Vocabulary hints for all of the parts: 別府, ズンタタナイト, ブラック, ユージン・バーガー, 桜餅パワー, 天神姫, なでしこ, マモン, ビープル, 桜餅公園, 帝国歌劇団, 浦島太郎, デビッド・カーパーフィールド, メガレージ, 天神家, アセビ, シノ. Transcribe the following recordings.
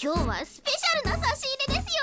今日はスペシャルな差し入れですよ。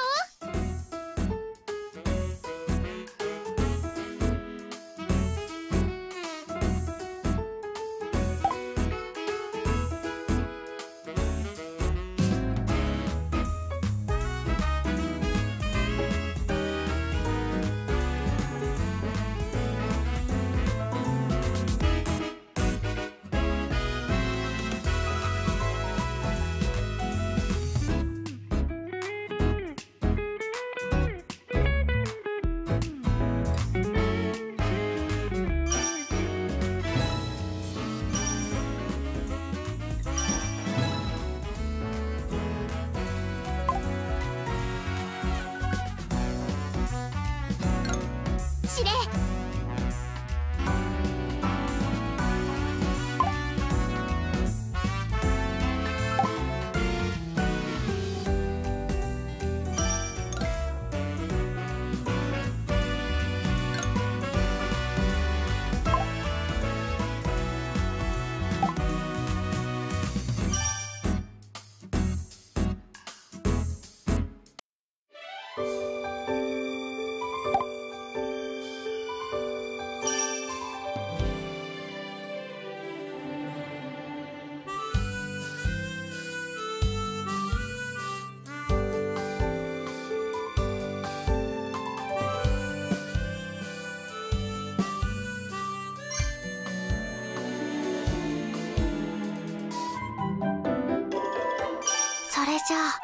じゃあ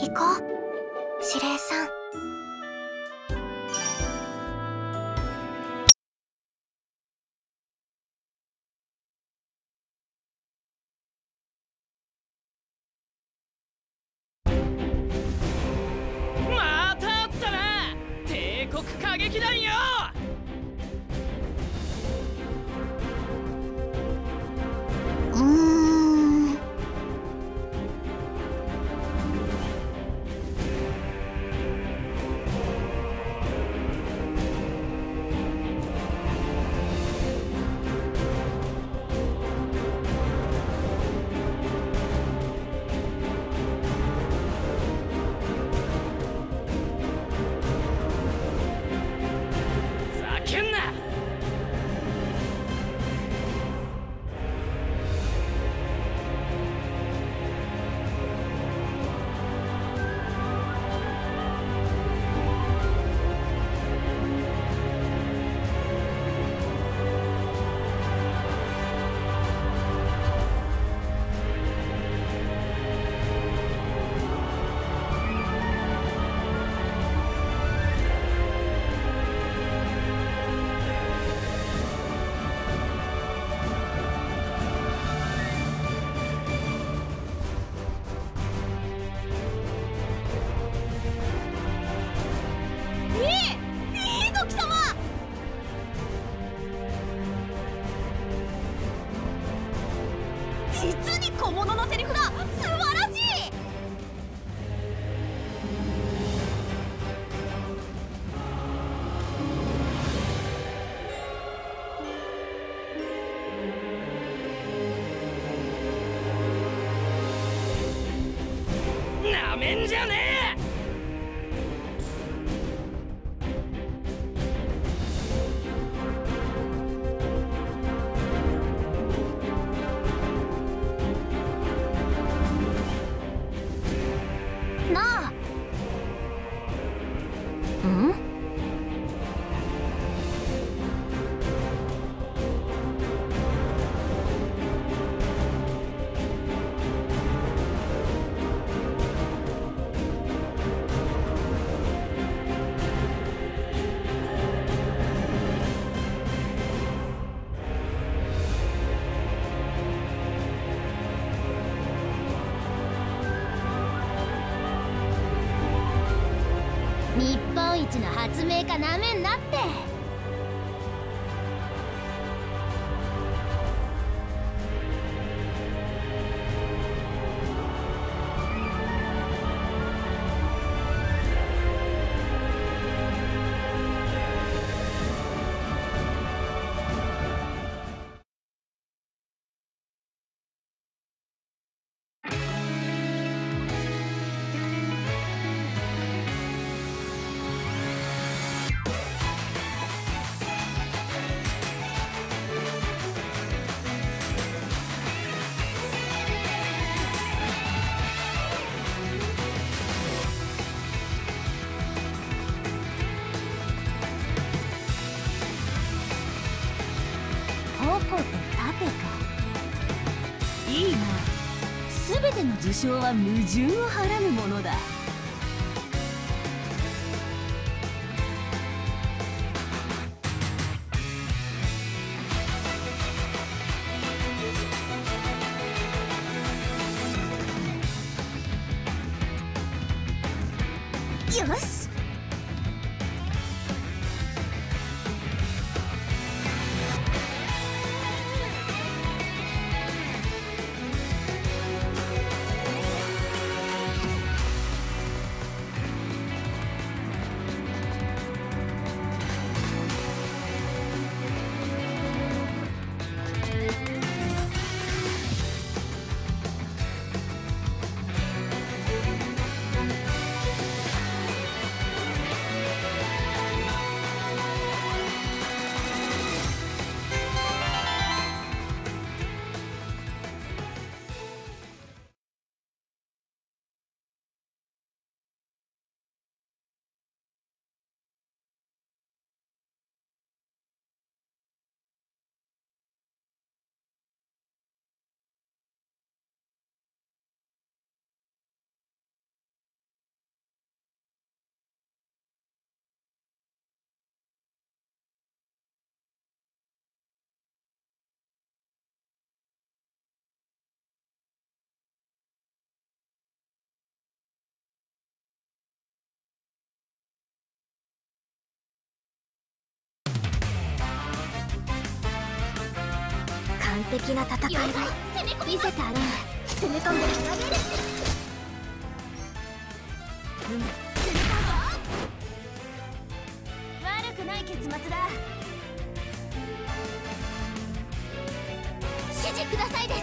行こう、司令さん。またあったな、帝国歌劇団よ。じゃねえ。日本一の発明家なめんなって。矛と盾か。いいな。全ての事象は矛盾をはらむものだ。よし。完璧な戦いを見せてあげる。攻め込んであげる。悪くない結末だ。指示くださいです。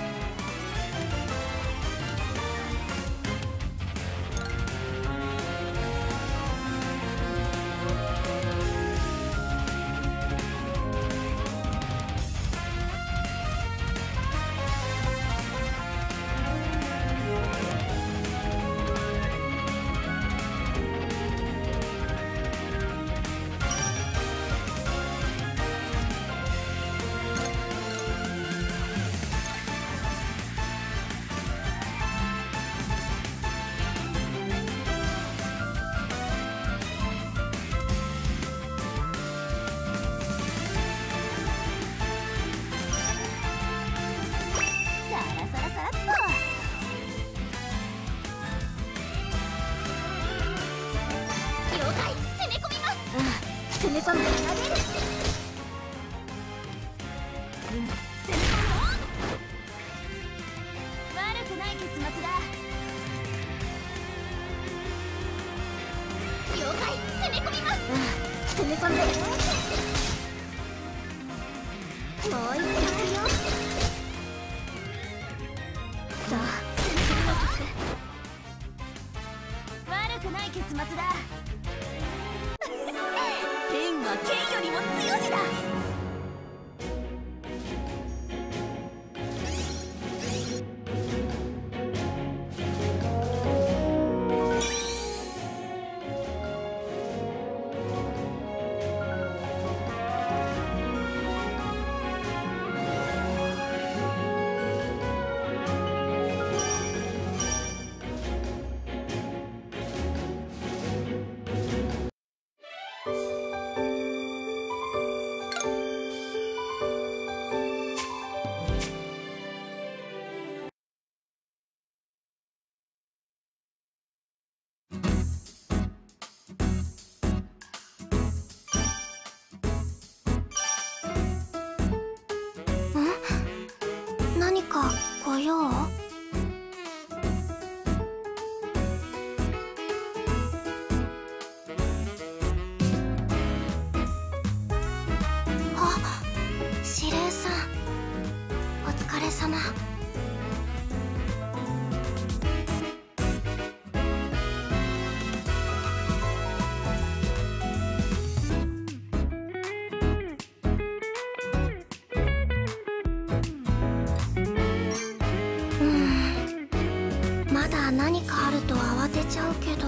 何かあると慌てちゃうけど、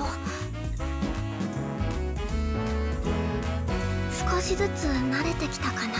少しずつ慣れてきたかな。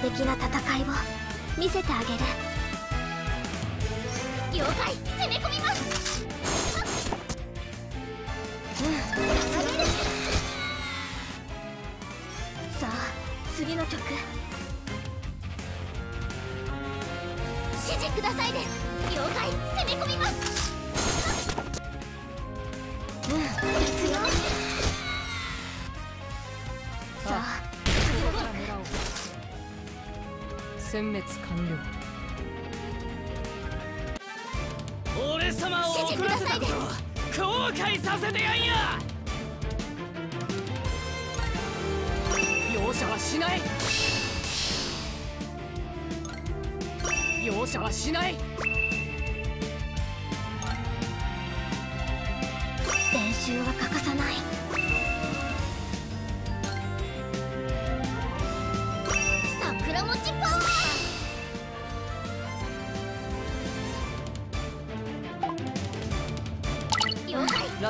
的な戦いを見せてあげる。了解、攻め込みます。さあ次の曲、指示くださいです。了解、攻め込みます。強い。さあ殲滅完了。俺様を怒らせたことを後悔させてやんや。容赦はしない。容赦はしない。練習は欠かさない。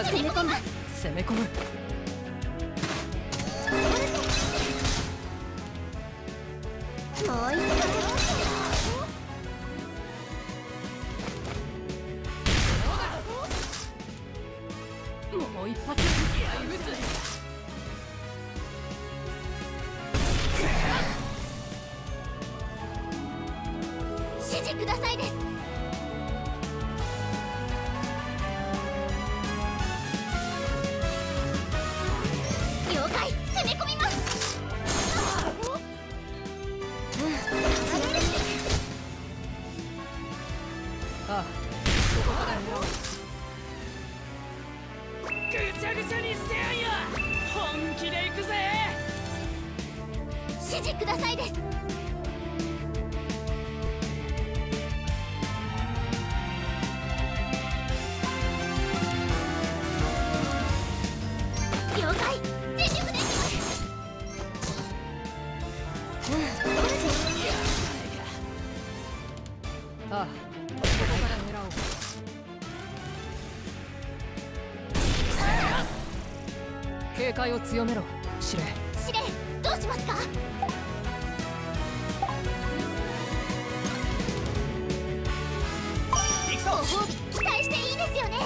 攻め込む。もう一発。もう一発。指示くださいです。警戒を強めろ、司令。司令、どうしますか？ご褒美、期待していいですよね。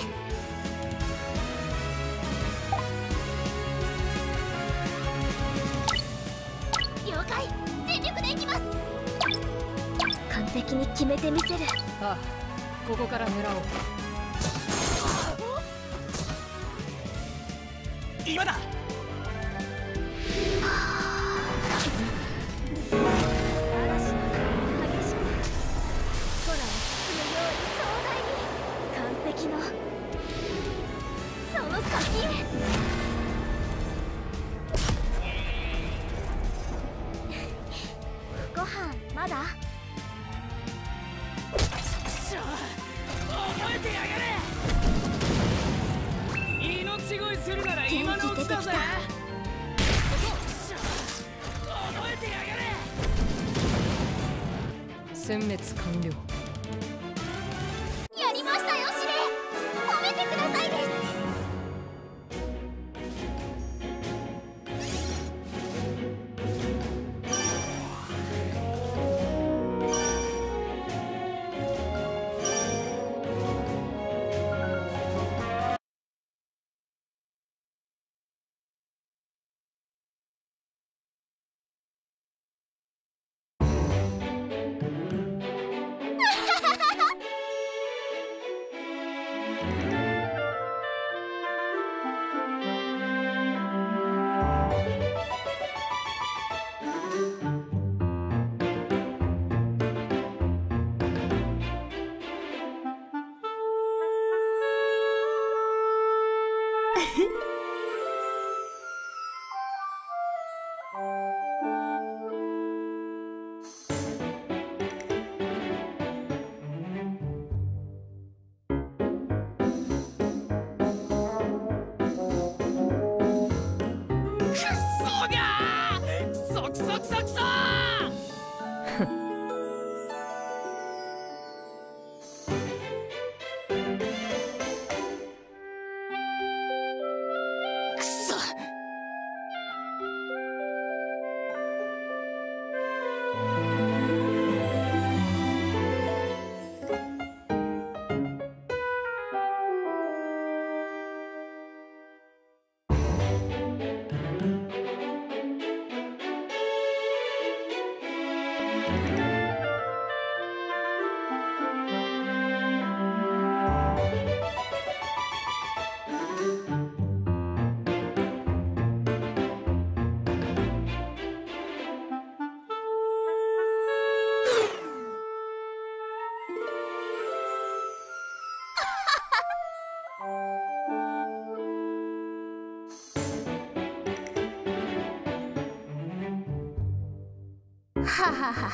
了解、全力でいきます。完璧に決めてみせる。ああ、ここから狙おう。今だ。殲滅完了。やりましたよ、司令。褒めてください 하하하.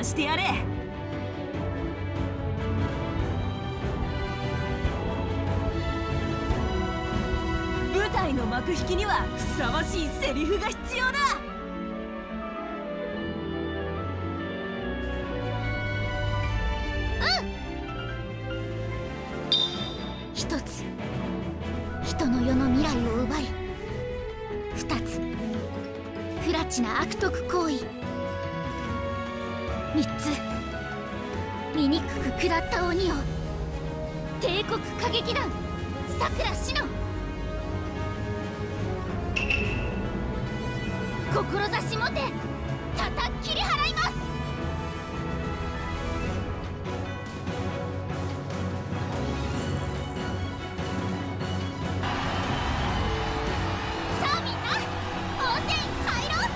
してやれ。舞台の幕引きにはふさわしいセリフが必要だ。うん。一つ、人の世の未来を奪い、二つ、不埒な悪徳行為。3つ、醜く下った鬼を帝国歌劇団さくらしの志持て叩き切り払います。さあみんな、温泉入ろう。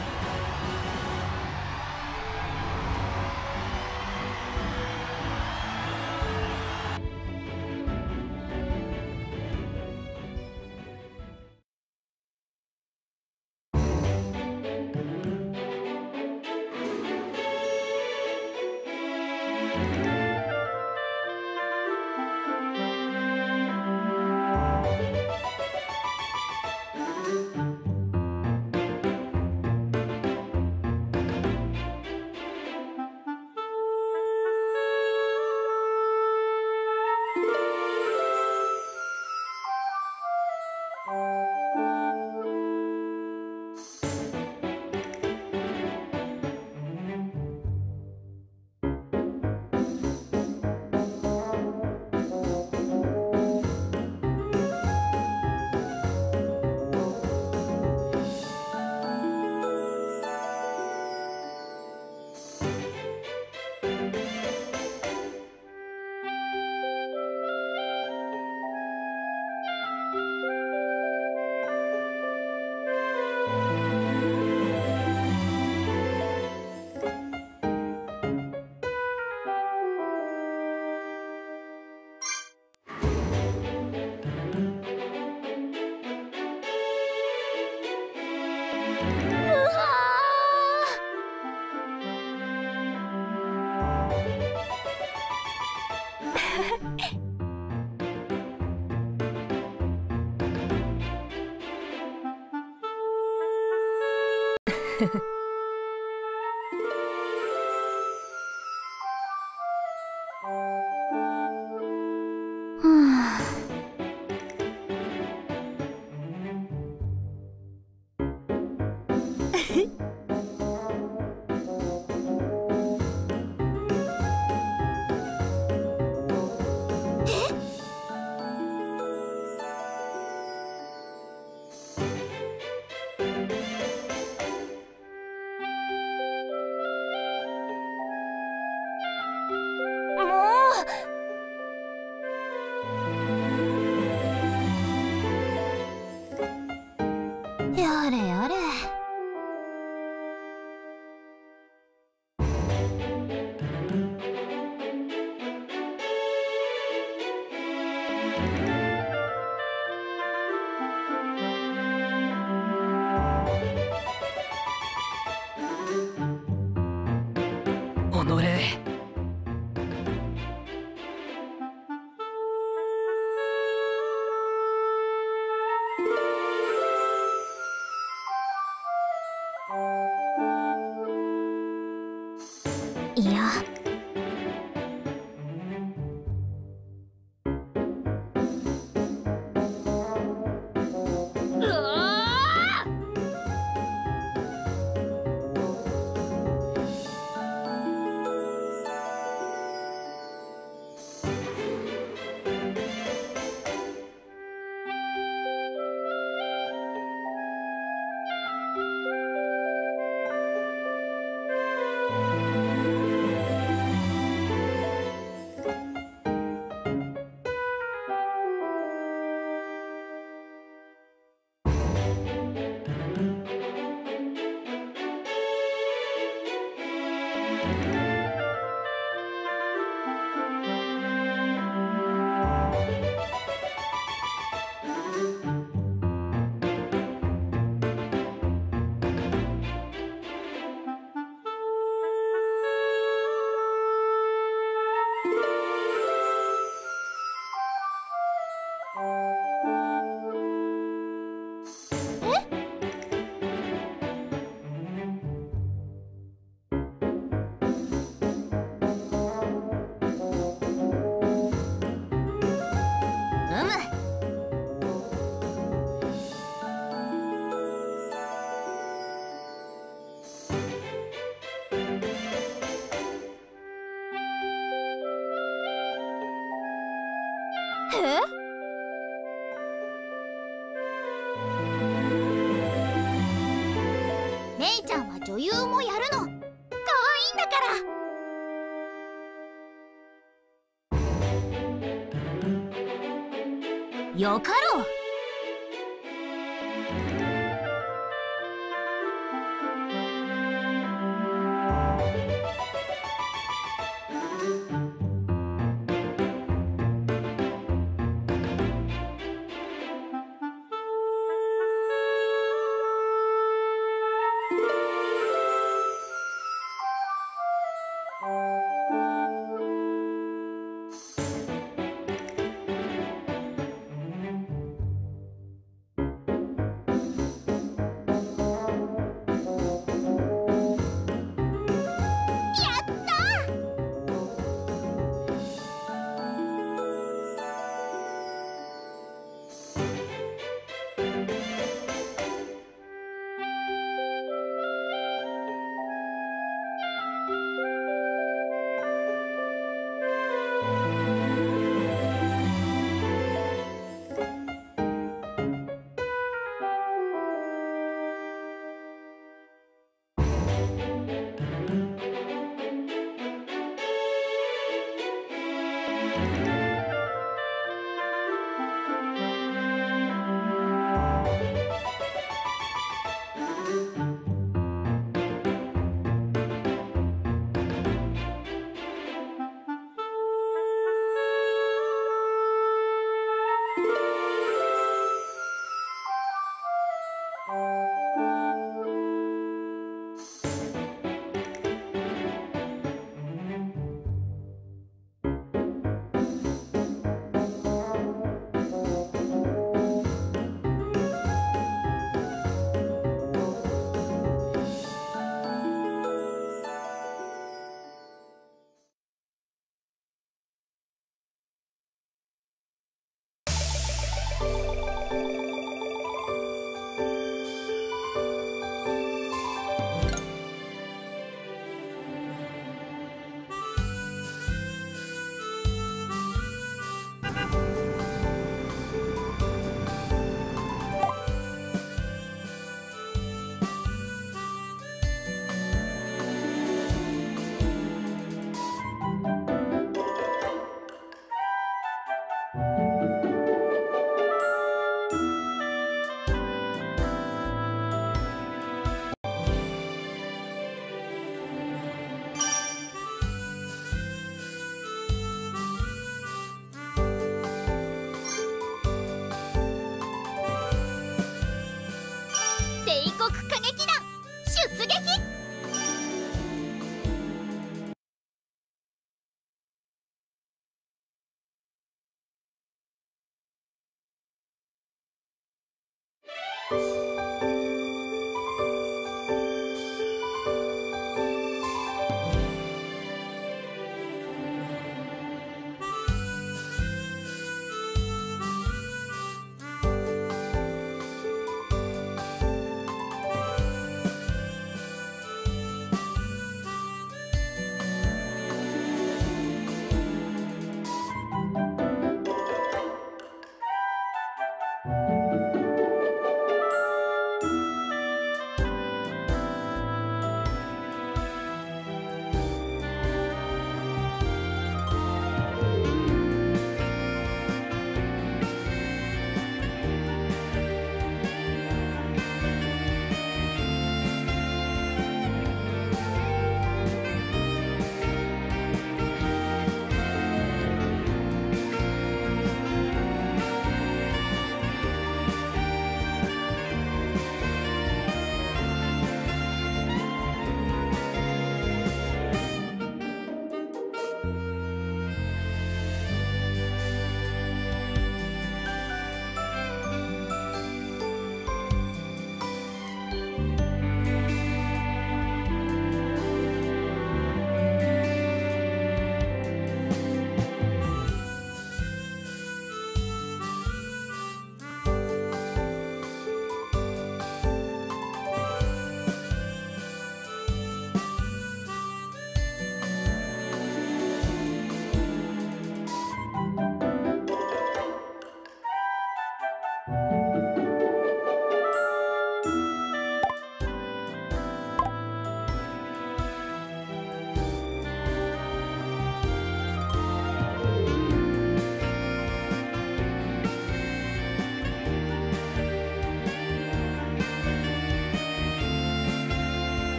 よかろう。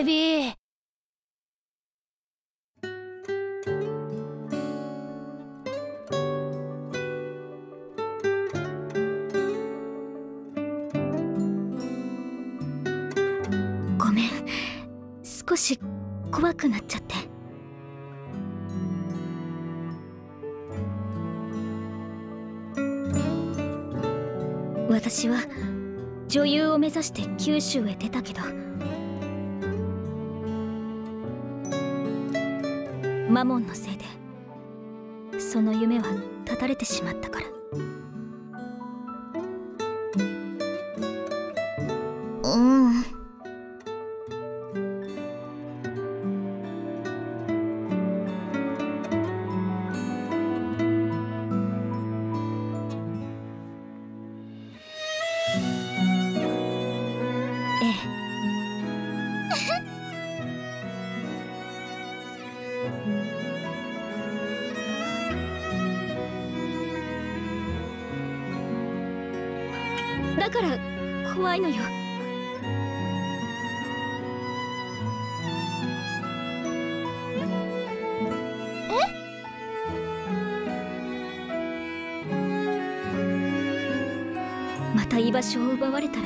エビ。ごめん、少し怖くなっちゃって。私は女優を目指して九州へ出たけど、マモンのせいでその夢は絶たれてしまったから。だから怖いのよ。え？また居場所を奪われたら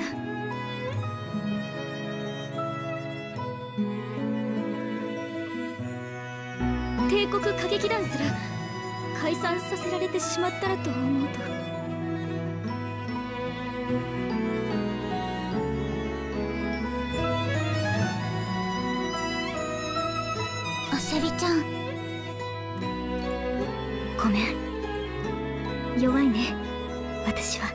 帝国歌劇団すら解散させられてしまったらと思うと。セビちゃん、ごめん、弱いね、私は。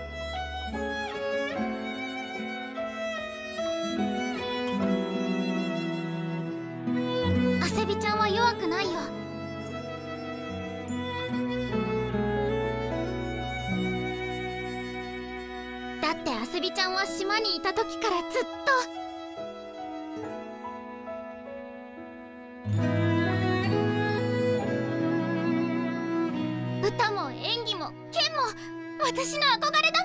アセビちゃんは弱くないよ。だってアセビちゃんは島にいた時からずっと。歌も演技も剣も私の憧れだ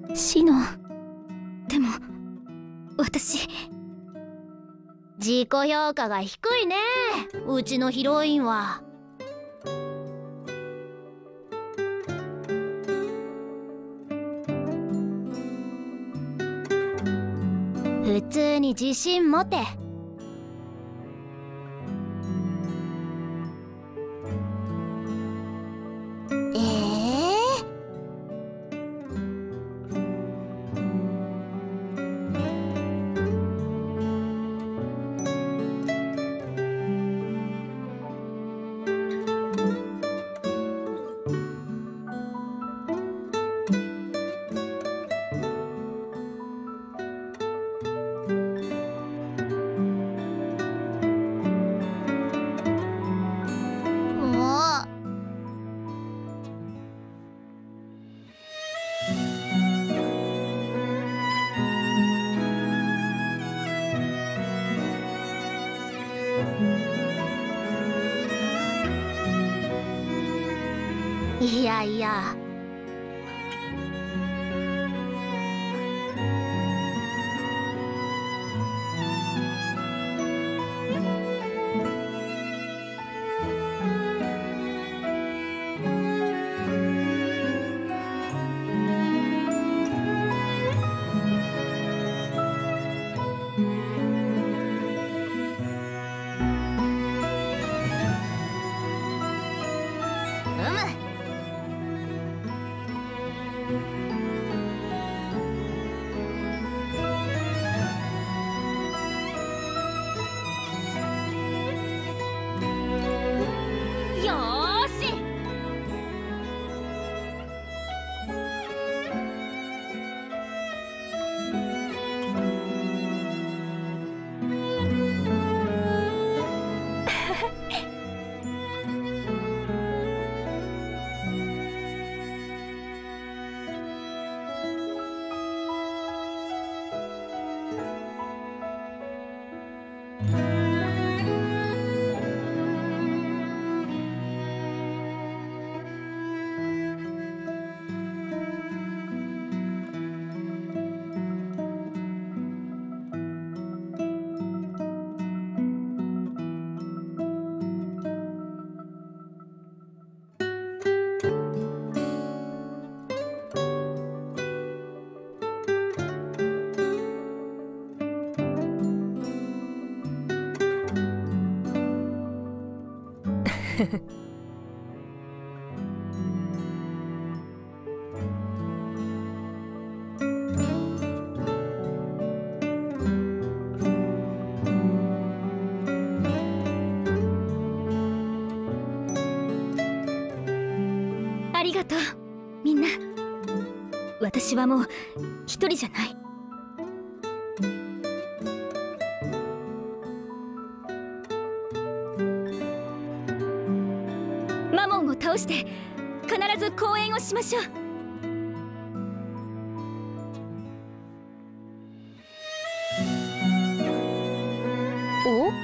もん。シノ、でも私自己評価が低いね、うちのヒロインは。普通に自信持て。いやいや、ありがとう、みんな。私はもう一人じゃない。倒して必ず公演をしましょう。お？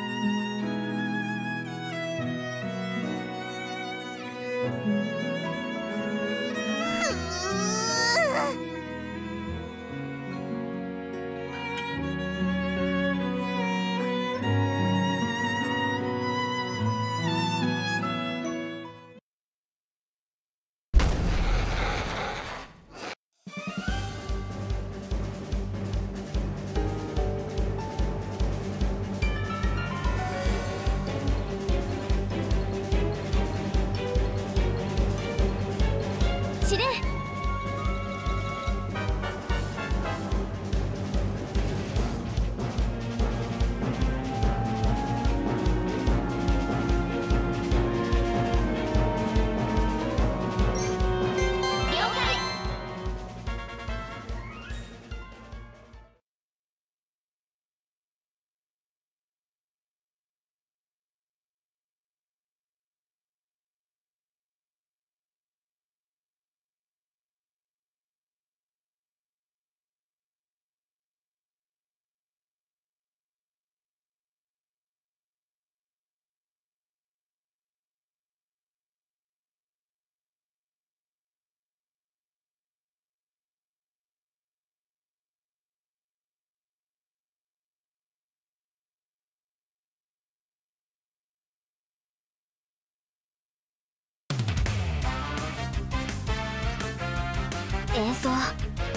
演奏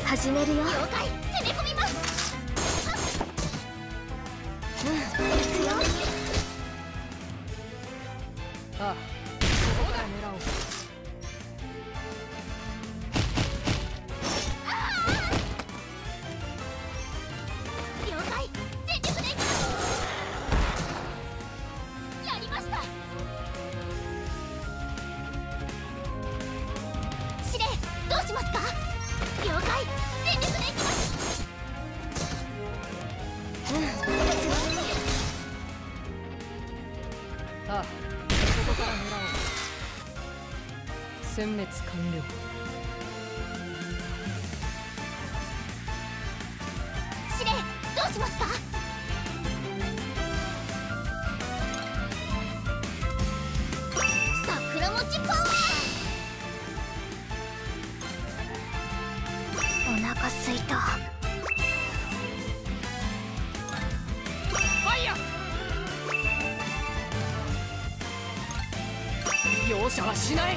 始めるよ。了解、攻め込みます。うん、ですよ。ああ、ここから狙おう。殲滅完了。司令、どうしますか？桜餅公園。お腹すいた。ファイヤー。容赦はしない。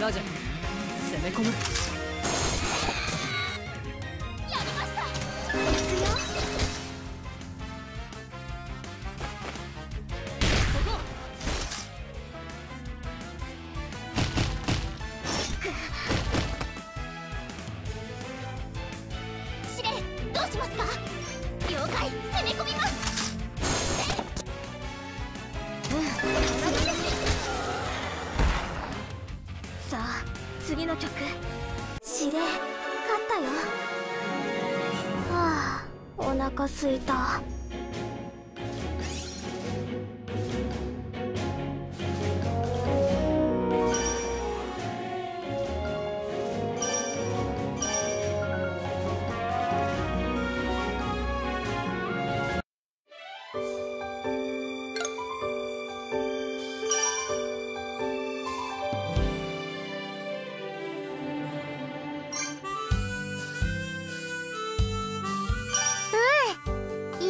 ラジャ、攻め込む。やりました。司令、どうしますか？了解、攻め込みます。次の曲、司令、勝ったよ。はあ、お腹すいた。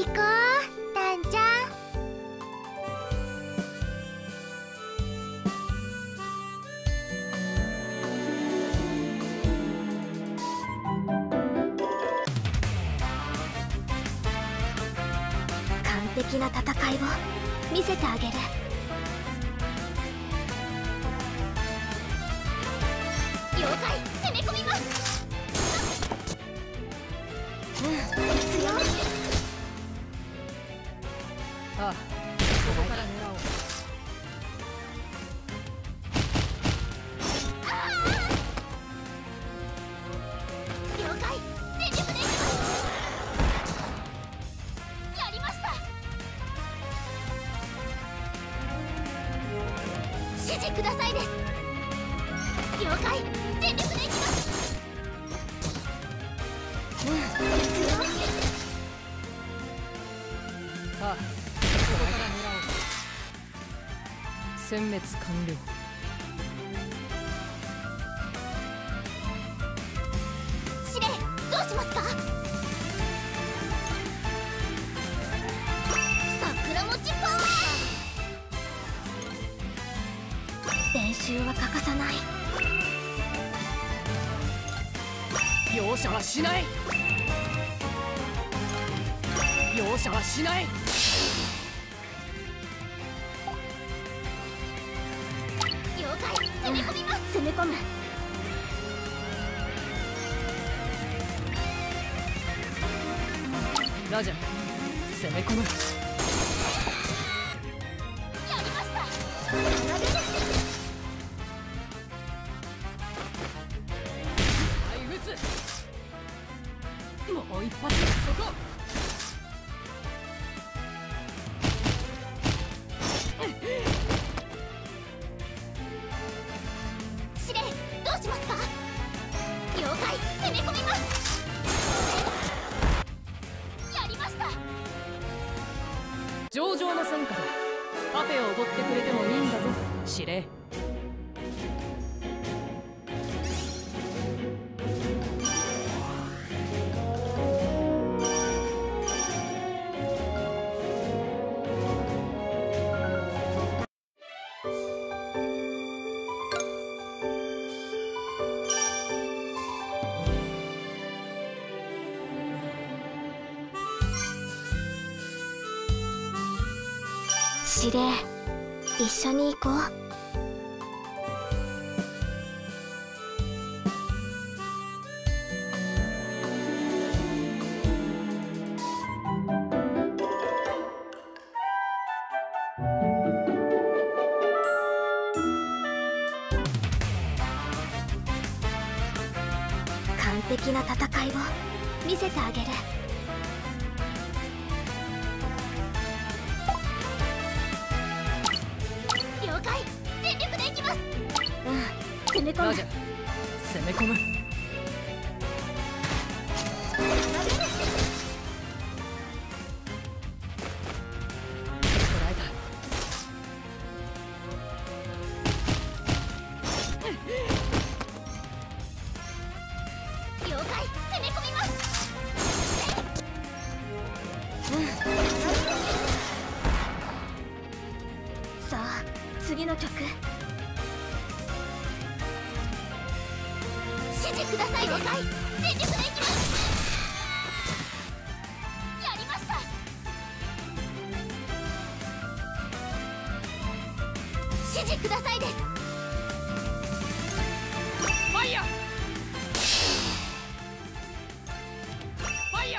行こう。的な戦いを見せてあげる。妖怪攻め込みます。うん、強い。ああ、ここから狙おう。くださいです。了解、全力でいきます。うん、強い。ああ、殲滅完了。司令、どうしますか？桜餅パワー。練習は欠かさない。容赦はしない。容赦はしない。妖怪、攻め込みます。攻め込む。ラジャ、攻め込む。やりました。もう一発、そこ。司令、どうしますか？妖怪、攻め込みます。やりました。上々の参加だ。カフェをおごってくれてもいいんだぞ、司令。司令、一緒に行こう。完璧な戦いを見せてあげる。攻め込む。攻め込む。妖怪、攻め込みます。うん、さあ、次の曲。指示ください。了解、全力でいきます。やりました。指示くださいです。ファイヤー、ファイヤ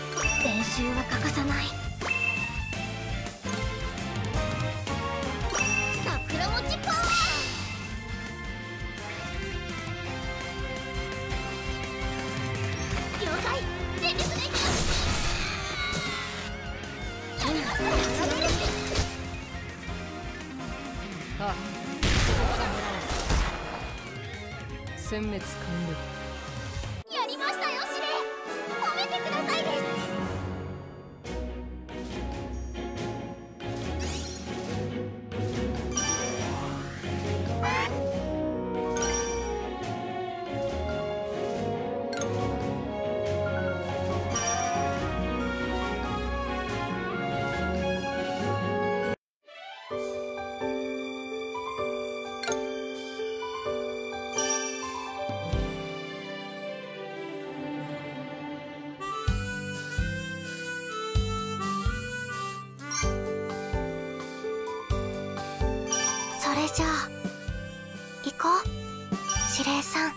ー。練習は欠かさない。ああ、殲滅完了。やりましたよ、司令。褒めてくださいれじゃあ行こう司令さん。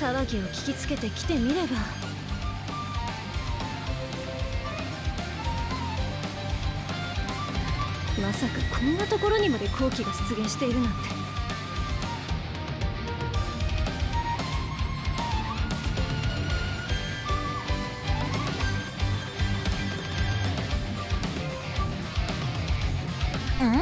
騒ぎを聞きつけて来てみれば、まさかこんなところにまで好機が出現しているなんて。うん？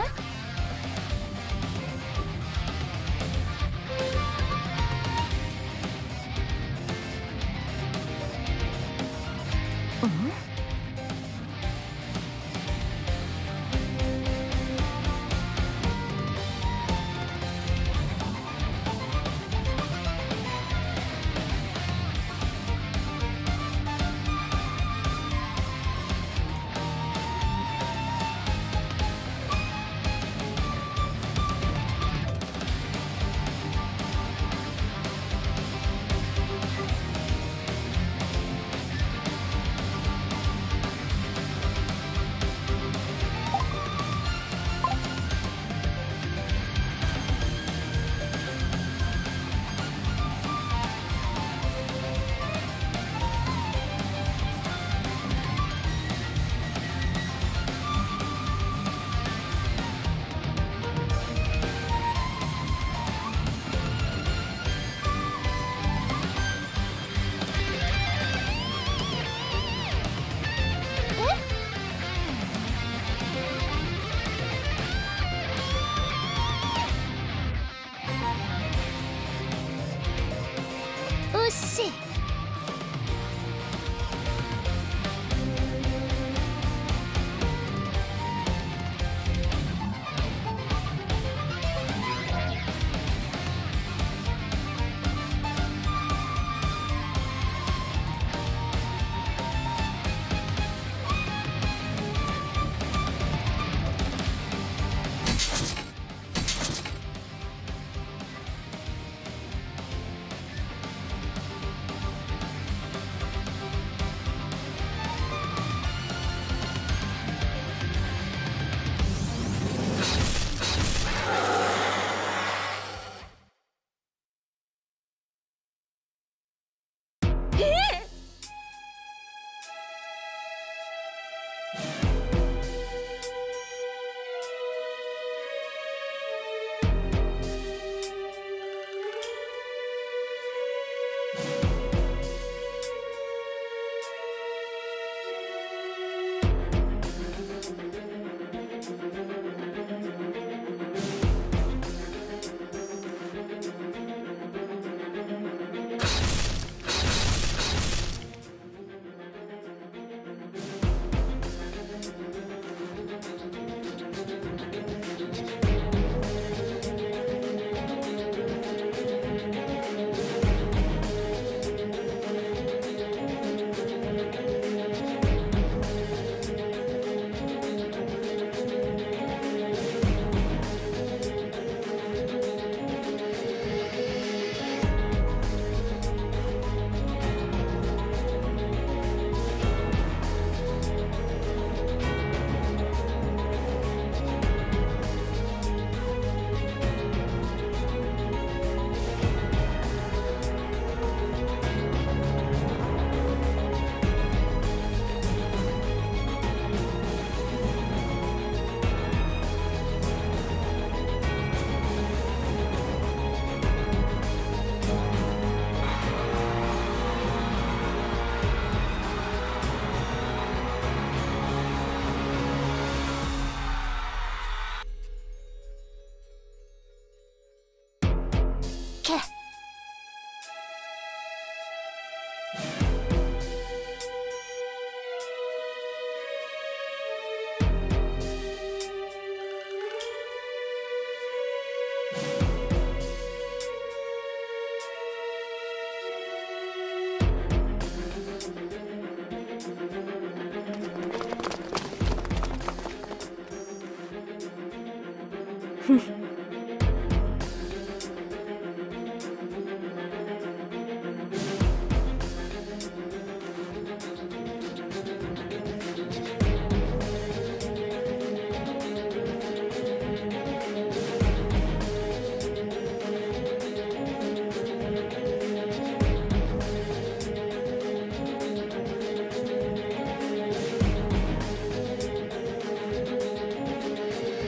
待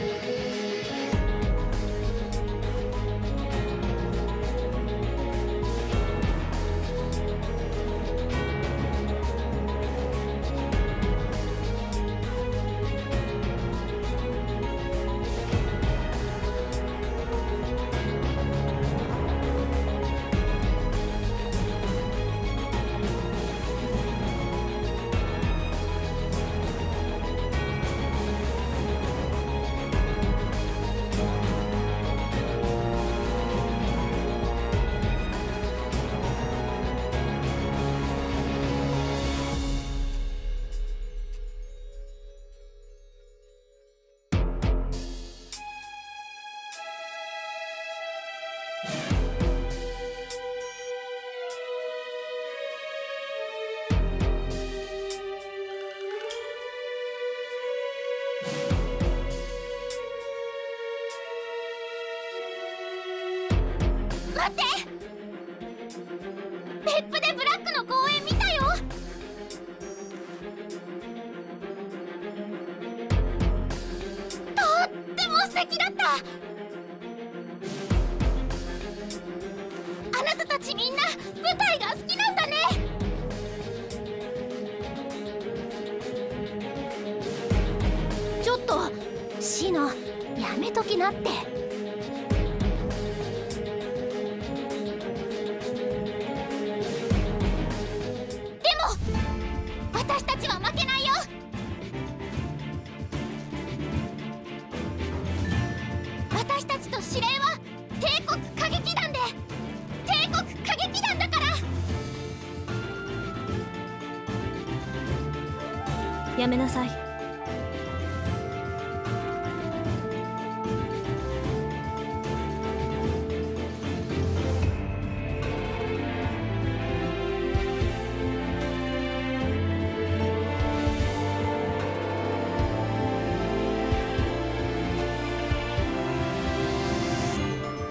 って！別府でブラックの公演見たよ！とっても素敵だった！あなたたちみんな舞台が好きなんだね！ちょっとシノ、やめときなって。やめなさい。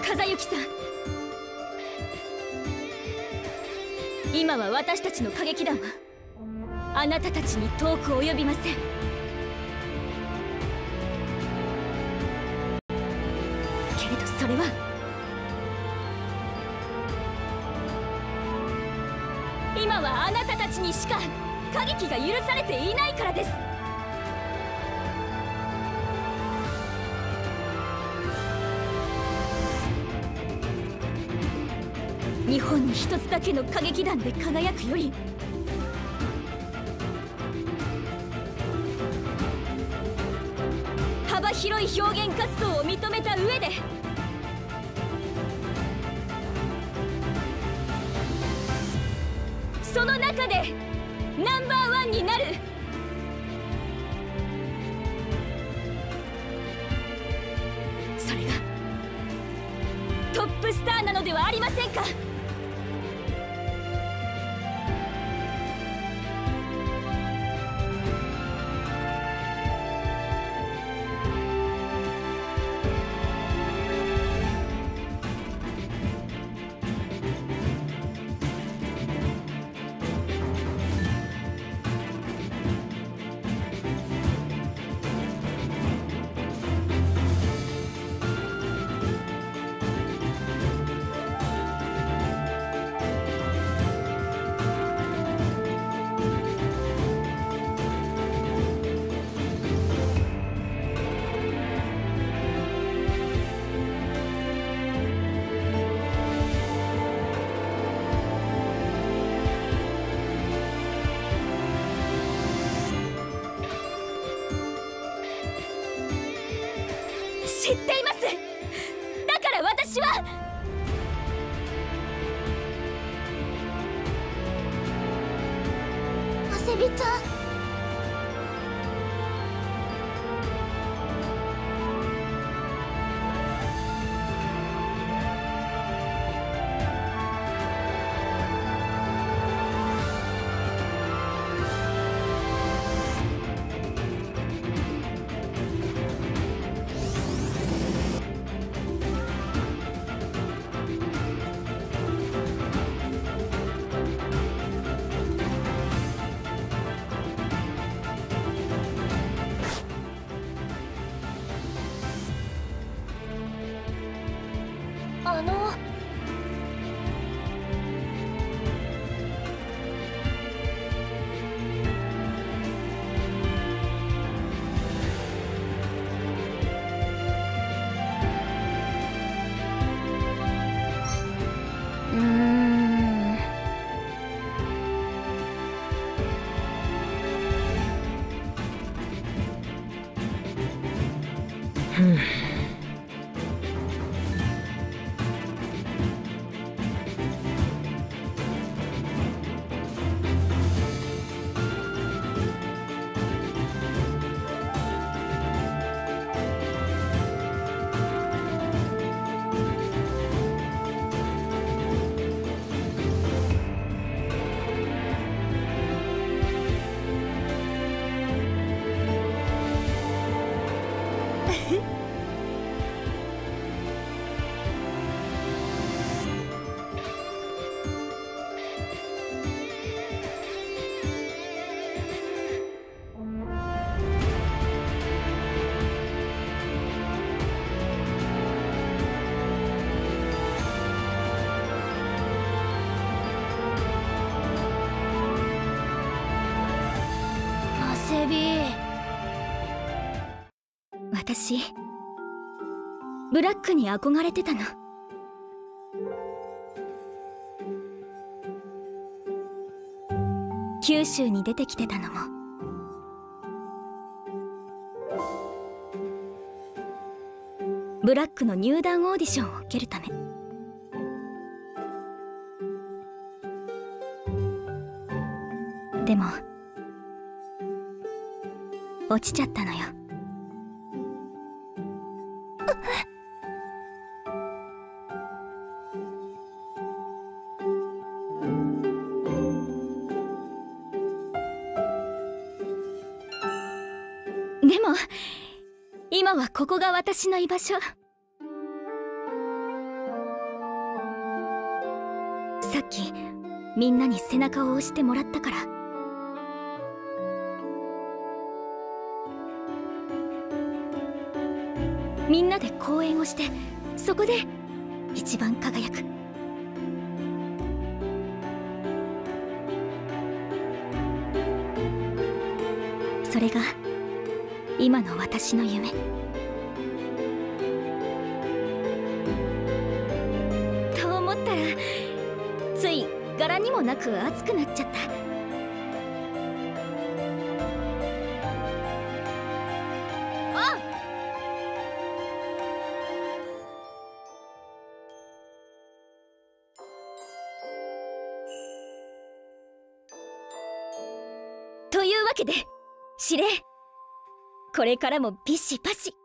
風行さん、今は私たちの歌劇団はあなたたちに遠く及びません。けれどそれは今はあなたたちにしか歌劇が許されていないからです。日本に一つだけの歌劇団で輝くより広い表現活動を認めた上でその中でナンバーワンになる、それがトップスターなのではありませんか。知っています。だから私はアセビちゃん、私ブラックに憧れてたの。九州に出てきてたのもブラックの入団オーディションを受けるため。でも落ちちゃったのよ。でも今はここが私の居場所。さっきみんなに背中を押してもらったから。みんなで講演をしてそこで一番輝く。それが今の私の夢。と思ったらつい柄にもなく熱くなっちゃった。おというわけで指令、これからもビシバシよ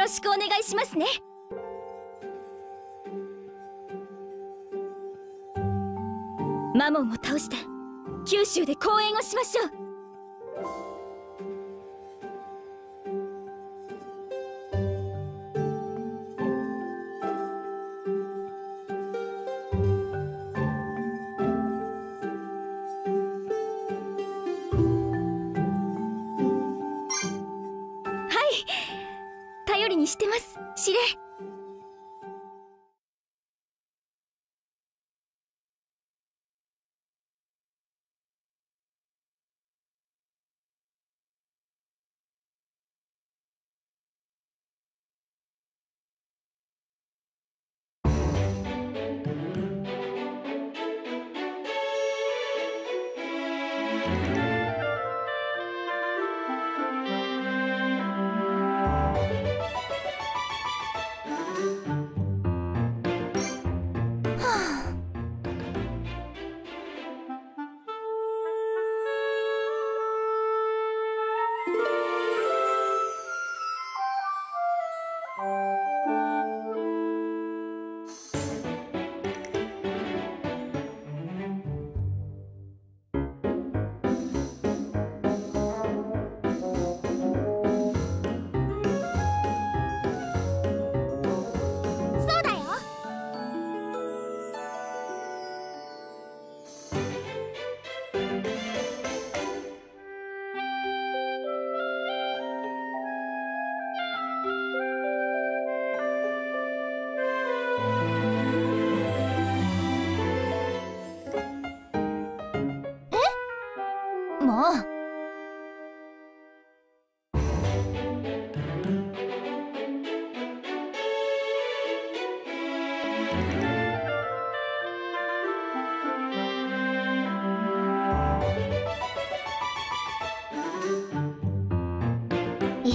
ろしくお願いしますね。マモンを倒して九州で公演をしましょう。頼りにしてます、司令。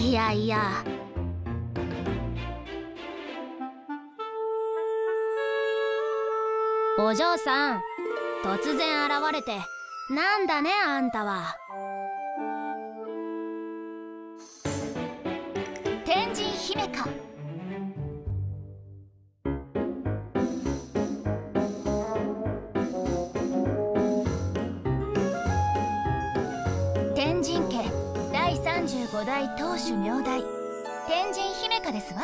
いやいや。お嬢さん、突然現れてなんだねあんたは。天神姫か。天神家第35代当主名代天神姫かですわ。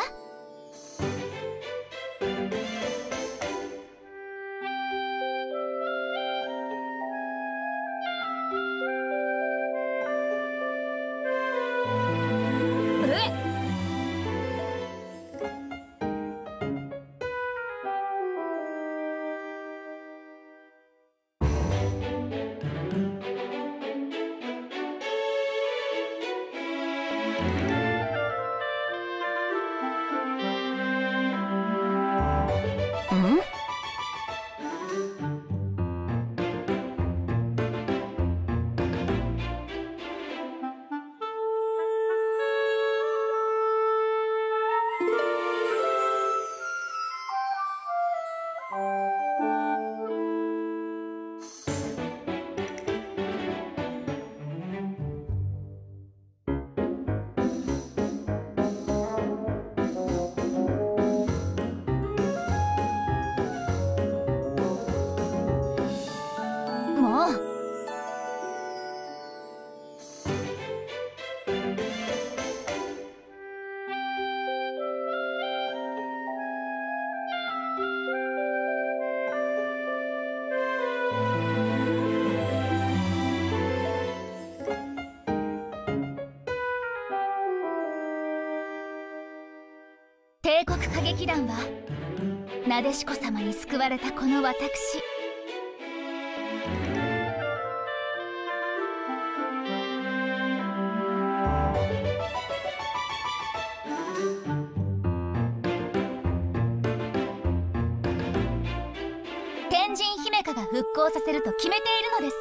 帝国歌劇団はなでしこ様に救われたこの私、天神姫華が復興させると決めているのです。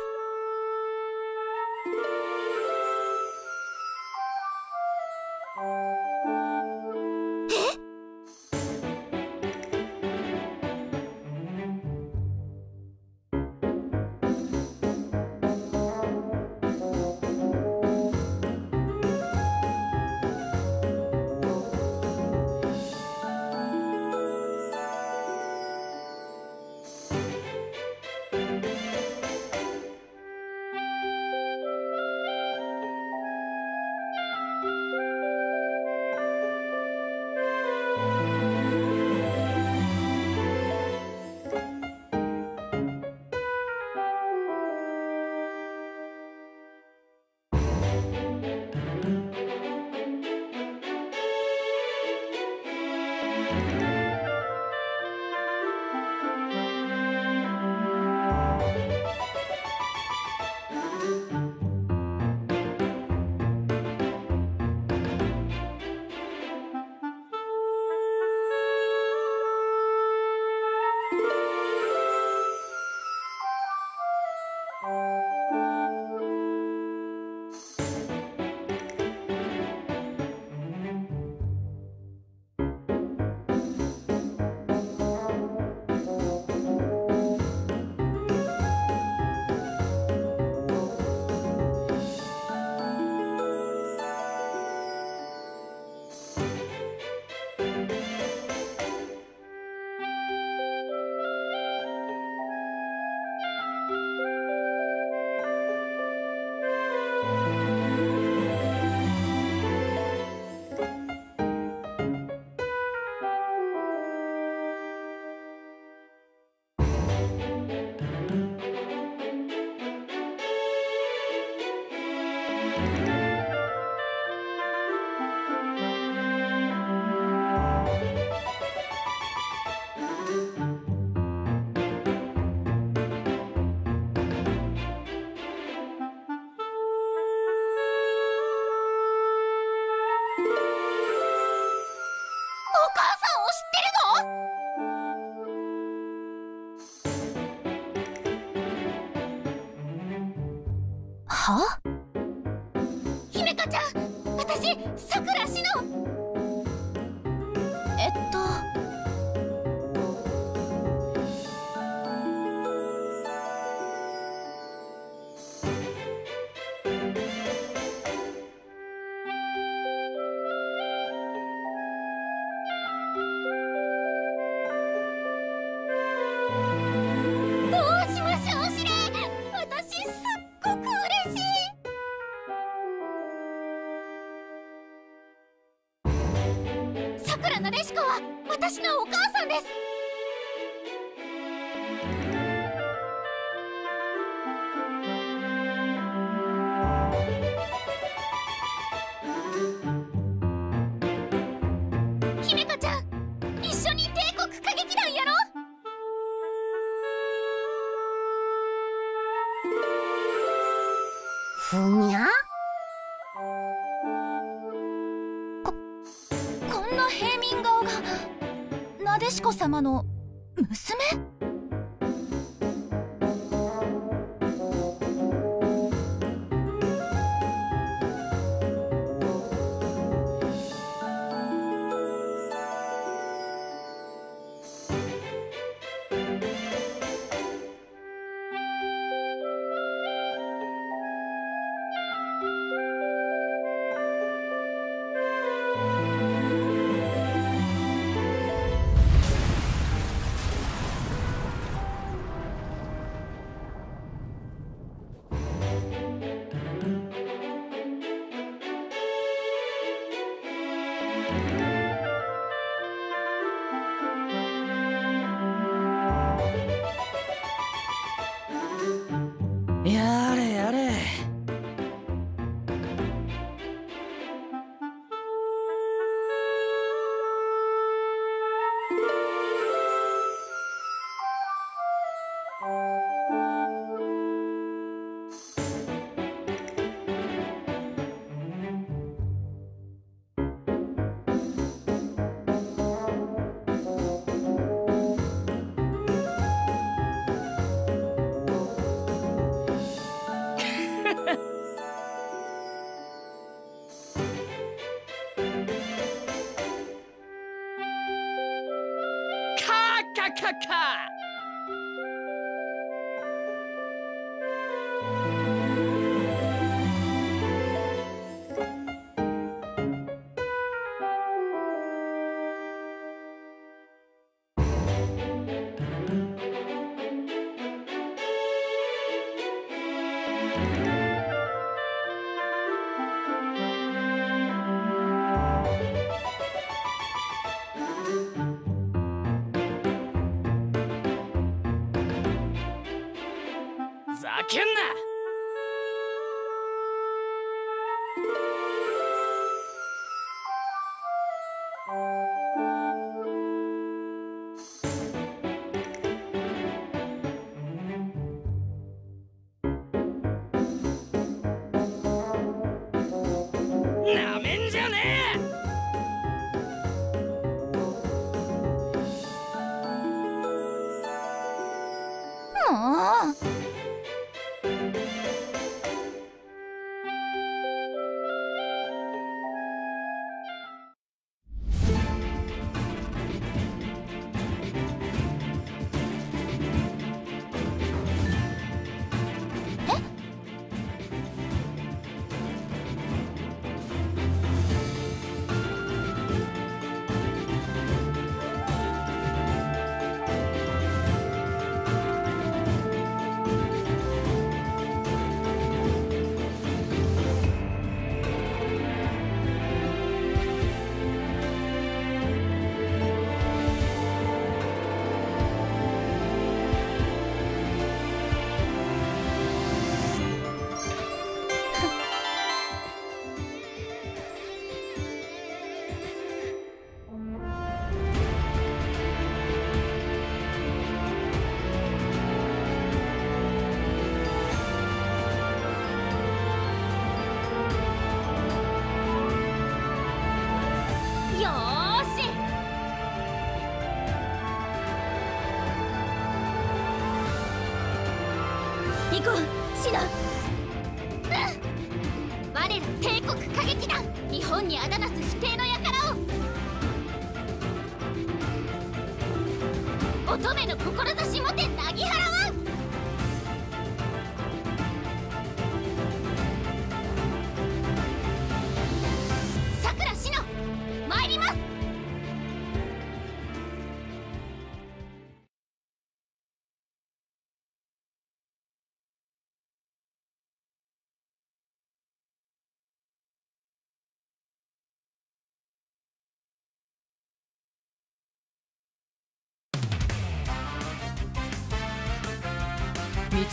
姫華ちゃん、私、さくらしの。なでしこは私のお母さんです。姫華ちゃん、一緒に帝国歌劇団やろう。ふにゃなでしこ様の娘？ 카카카!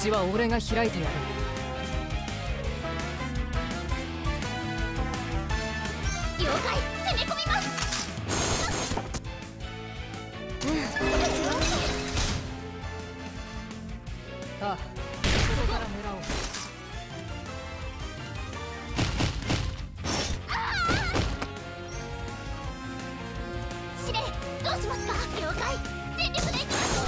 道は俺が開いてやる。了解、攻め込みます。ああ、ここから狙おう。司令、どうしますか？了解、全力でいきます。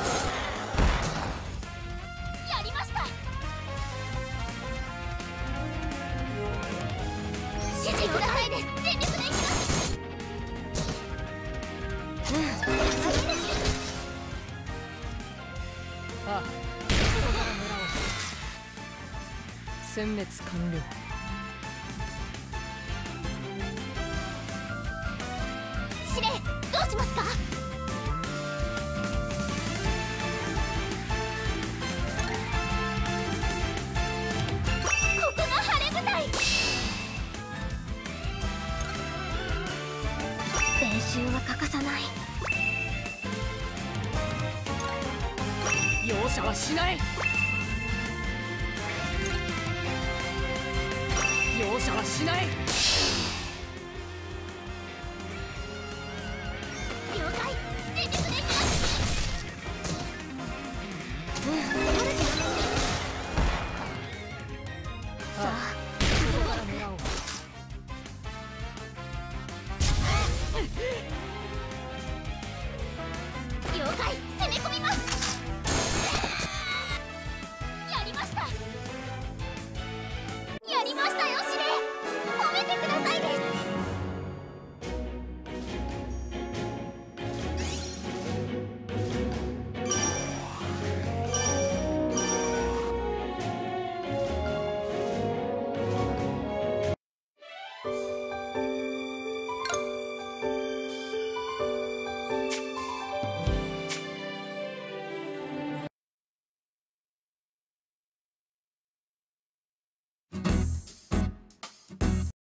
指示くださいです。全力でいきます。ああ、殲滅完了。司令、どうしますか？容赦はしない。容赦はしない。